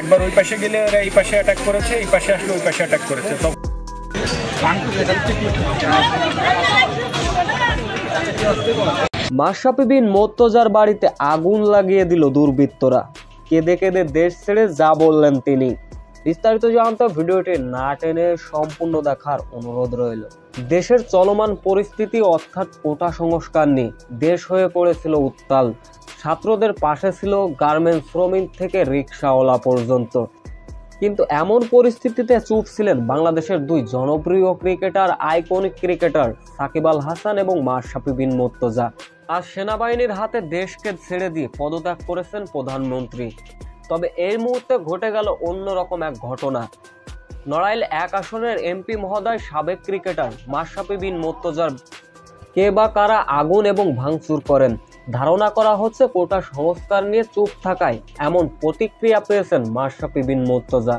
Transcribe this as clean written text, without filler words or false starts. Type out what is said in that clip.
একবার ওই পাশে গেলে ওরা এই পাশে অ্যাটাক করেছে, এই পাশে আসলে ওই পাশে অ্যাটাক করেছে। তো মাশরাফি বিন মোর্তজার বাড়িতে আগুন লাগিয়ে দিল দুর্বৃত্তরা, কেঁদে কেঁদে দেশ ছেড়ে যা বললেন তিনি। বিস্তারিত জানতে ভিডিওটি না টেনে সম্পূর্ণ দেখার অনুরোধ রইল। দেশের চলমান পরিস্থিতি অর্থাৎ কোটা সংস্কার নিয়ে দেশ হয়ে পড়েছিল উত্তাল। ছাত্রদের পাশে ছিল গার্মেন্টস শ্রমিক থেকে রিক্সাওয়ালা পর্যন্ত। কিন্তু এমন পরিস্থিতিতে চুপ ছিলেন বাংলাদেশের দুই জনপ্রিয় ক্রিকেটার, আইকনিক ক্রিকেটার সাকিব আল হাসান এবং মাশরাফি বিন মোর্তজা। আর সেনাবাহিনীর হাতে দেশকে ছেড়ে দিয়ে পদত্যাগ করেছেন প্রধানমন্ত্রী। তবে এই মুহূর্তে ঘটে গেল অন্যরকম এক ঘটনা। নড়াইল ১ আসনের এমপি মহোদয় সাবেক ক্রিকেটার মাশরাফি বিন মোর্তজার কে বা কারা আগুন এবং ভাঙচুর করেন, ধারণা করা হচ্ছে কোটা সংস্কার নিয়ে চুপ থাকায় এমন প্রতিক্রিয়া পেয়েছেন মাশরাফি বিন মোর্তজা।